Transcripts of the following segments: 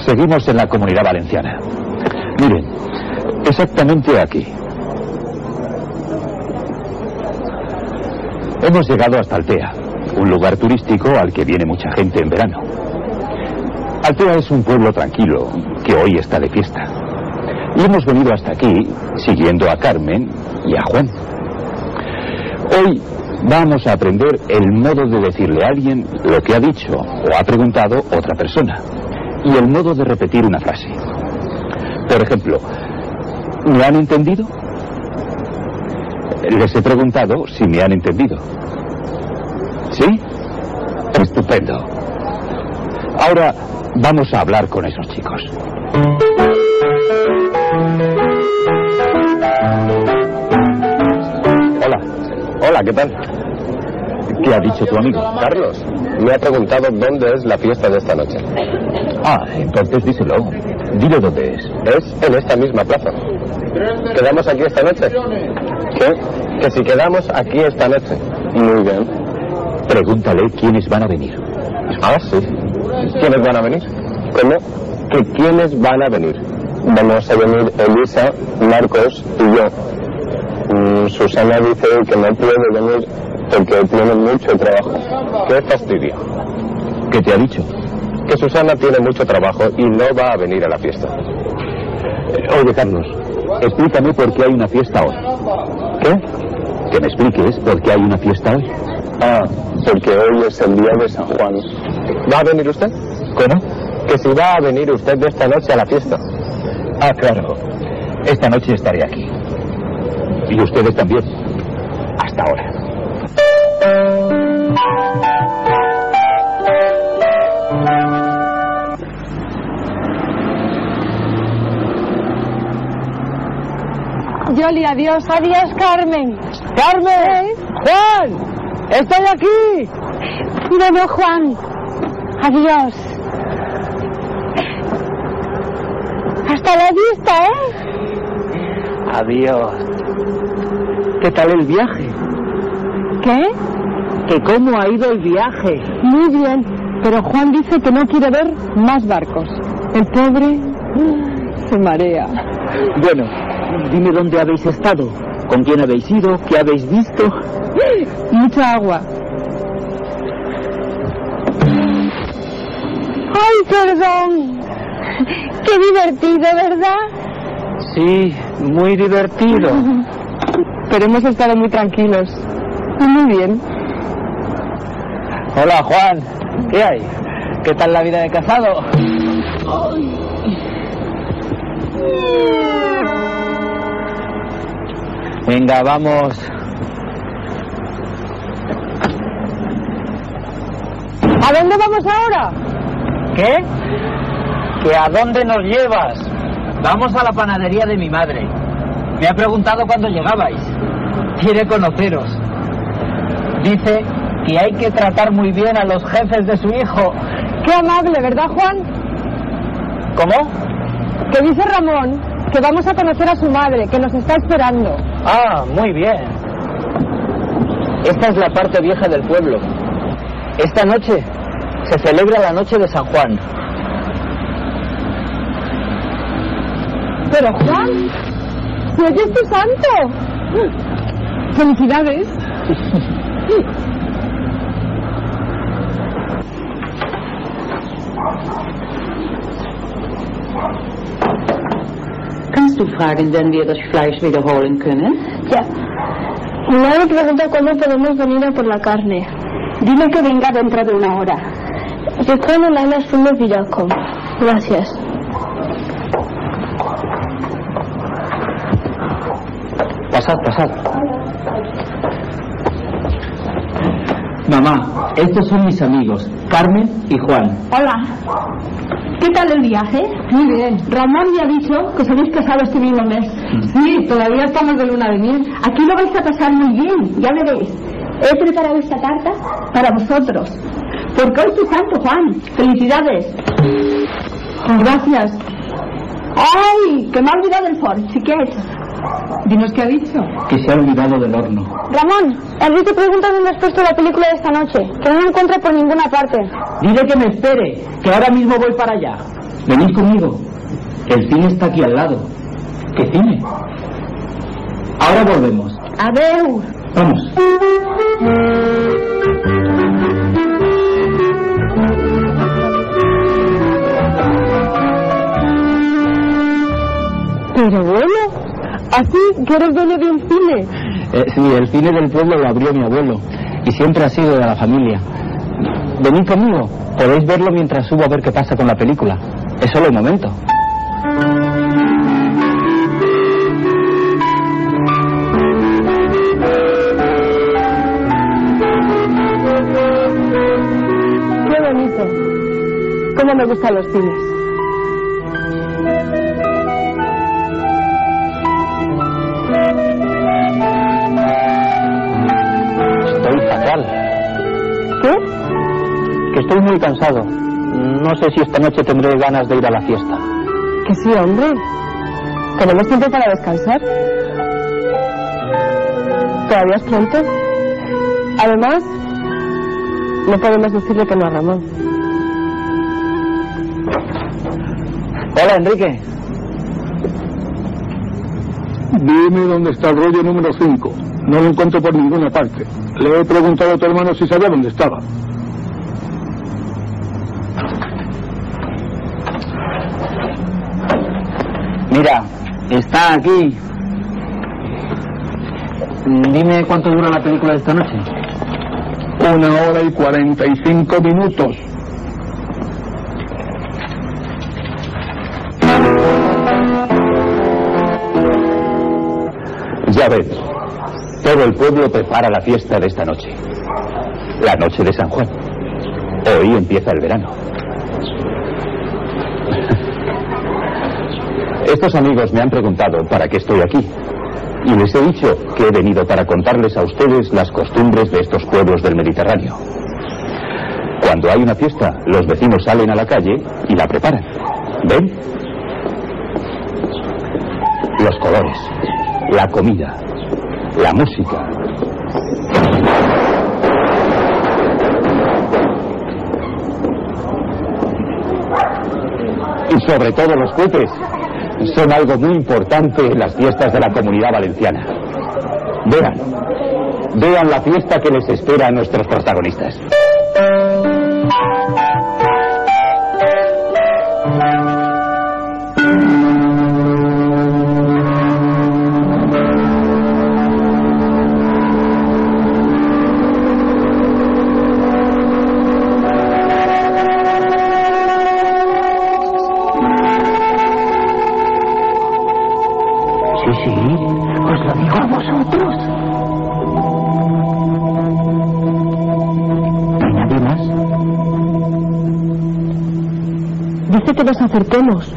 Seguimos en la Comunidad Valenciana. Miren, exactamente aquí. Hemos llegado hasta Altea, un lugar turístico al que viene mucha gente en verano. Altea es un pueblo tranquilo, que hoy está de fiesta. Y hemos venido hasta aquí, siguiendo a Carmen y a Juan. Hoy vamos a aprender el modo de decirle a alguien lo que ha dicho o ha preguntado otra persona. Y el modo de repetir una frase. Por ejemplo, ¿me han entendido? Les he preguntado si me han entendido. ¿Sí? Estupendo. Ahora vamos a hablar con esos chicos. Hola. Hola, ¿qué tal? ¿Qué ha dicho tu amigo? Carlos, me ha preguntado dónde es la fiesta de esta noche. Ah, entonces díselo. Dile dónde es. Es en esta misma plaza. ¿Quedamos aquí esta noche? ¿Qué? Que si quedamos aquí esta noche. Muy bien. Pregúntale quiénes van a venir. Ah, sí. ¿Quiénes van a venir? ¿Cómo? ¿Que quiénes van a venir? Vamos a venir Elisa, Marcos y yo. Susana dice que no puede venir porque tiene mucho trabajo. ¡Qué fastidio! ¿Qué te ha dicho? Que Susana tiene mucho trabajo y no va a venir a la fiesta. Oye, Carlos, explícame por qué hay una fiesta hoy. ¿Qué? Que me expliques por qué hay una fiesta hoy. Ah, porque hoy es el día de San Juan. ¿Va a venir usted? ¿Cómo? Que si va a venir usted esta noche a la fiesta. Ah, claro. Esta noche estaré aquí. Y ustedes también. Hasta ahora. Yoli, adiós. Adiós, Carmen. ¡Carmen! ¡Juan! ¡Estoy aquí! No, no, Juan. Adiós. Hasta la vista, ¿eh? Adiós. ¿Qué tal el viaje? ¿Qué? ¿Que cómo ha ido el viaje? Muy bien, pero Juan dice que no quiere ver más barcos. El pobre se marea. Bueno, dime dónde habéis estado, con quién habéis ido, qué habéis visto. Mucha agua. ¡Ay, perdón! ¡Qué divertido, ¿verdad? Sí, muy divertido. Pero hemos estado muy tranquilos. Muy bien. Hola, Juan. ¿Qué hay? ¿Qué tal la vida de casado? Venga, vamos. ¿A dónde vamos ahora? ¿Qué? ¿Que a dónde nos llevas? Vamos a la panadería de mi madre. Me ha preguntado cuándo llegabais. Quiere conoceros. Dice que hay que tratar muy bien a los jefes de su hijo. Qué amable, ¿verdad, Juan? ¿Cómo? Que dice Ramón que vamos a conocer a su madre, que nos está esperando. Ah, muy bien. Esta es la parte vieja del pueblo. Esta noche se celebra la noche de San Juan. Pero, Juan, ¿no es tu santo? ¡Felicidades! Kannst du fragen, wenn wir das Fleisch wiederholen können? Ja. Nadie pregunta cuándo podemos venir a por la carne. Dime que venga dentro de una hora. Yo cuando la las fuimos villaco. Gracias. Pasad, pasad. Mamá, estos son mis amigos, Carmen y Juan. Hola. ¿Qué tal el viaje? Muy bien. Ramón me ha dicho que os habéis casado este mismo mes. Sí, todavía estamos de luna de miel. Aquí lo vais a pasar muy bien, ya veréis. He preparado esta carta para vosotros. porque hoy es tu santo, Juan. ¡Felicidades! Gracias. ¡Ay! Que me ha olvidado el Ford, si quieres. Dinos qué ha dicho. Que se ha olvidado del horno. Ramón, Enrique pregunta dónde has puesto la película de esta noche, que no la encuentro por ninguna parte. Dile que me espere, que ahora mismo voy para allá. Venid conmigo. El cine está aquí al lado. ¿Qué cine? Ahora volvemos. Adeu. Vamos. Pero bueno, así que eres dueño de un cine. Sí, el cine del pueblo lo abrió mi abuelo y siempre ha sido de la familia. Venid conmigo, podéis verlo mientras subo a ver qué pasa con la película. Es solo un momento. Qué bonito. Cómo me gustan los cines. Estoy muy cansado. No sé si esta noche tendré ganas de ir a la fiesta. Que sí, hombre. ¿Tenemos tiempo para descansar? Todavía es pronto. Además, no podemos decirle que no a Ramón. Hola, Enrique. Dime dónde está el rollo número 5. No lo encuentro por ninguna parte. Le he preguntado a tu hermano si sabía dónde estaba. Mira, está aquí. Dime cuánto dura la película de esta noche. 1 hora y 45 minutos. Ya ves, todo el pueblo prepara la fiesta de esta noche. La noche de San Juan. Hoy empieza el verano. Estos amigos me han preguntado para qué estoy aquí y les he dicho que he venido para contarles a ustedes las costumbres de estos pueblos del Mediterráneo. Cuando hay una fiesta, los vecinos salen a la calle y la preparan. ¿Ven? Los colores, la comida, la música. Y sobre todo los cohetes. Son algo muy importante en las fiestas de la Comunidad Valenciana. Vean la fiesta que les espera a nuestros protagonistas. Que nos acerquemos.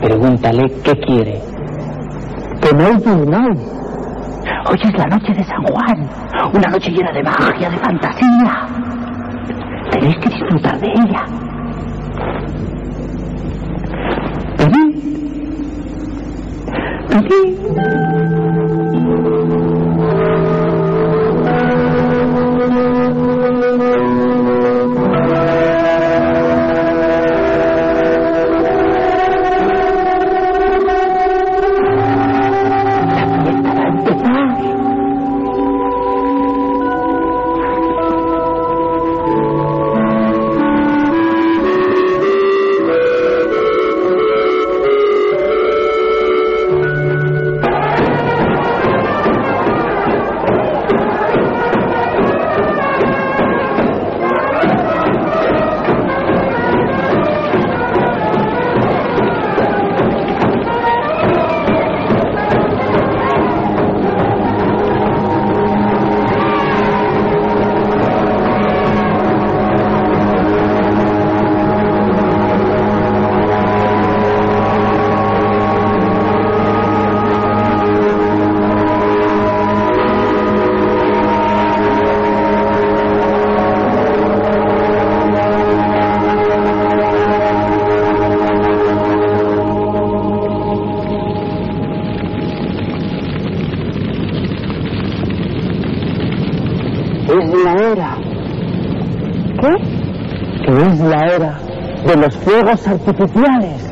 Pregúntale qué quiere. Que no es normal. Hoy es la noche de San Juan. Una noche llena de magia, de fantasía. Tenéis que disfrutar de ella. Venid. dijo que es la era de los fuegos artificiales.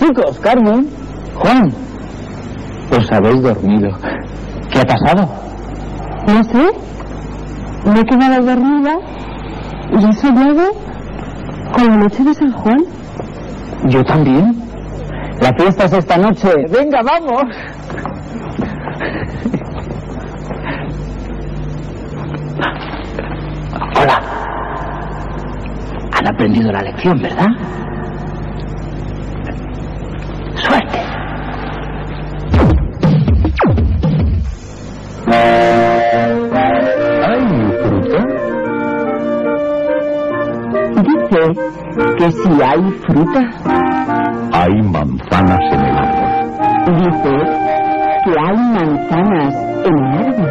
Chicos, Carmen, Juan, os habéis dormido. ¿Qué ha pasado? No sé. Me he quedado dormida y he soñado con la noche de San Juan. Yo también. La fiesta es esta noche. ¡Venga, vamos! Hola. Han aprendido la lección, ¿verdad? Que si hay fruta, hay manzanas en el árbol. Dice que hay manzanas en el árbol.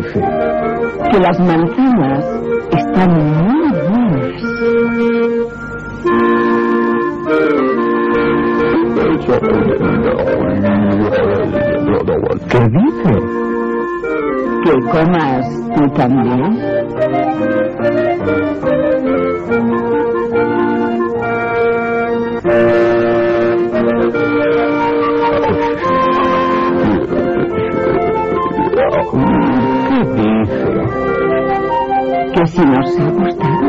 ¿Qué dice? Que las manzanas están muy buenas. ¿Qué dice? Que comas tú también. ¿Qué dice? Que si nos ha gustado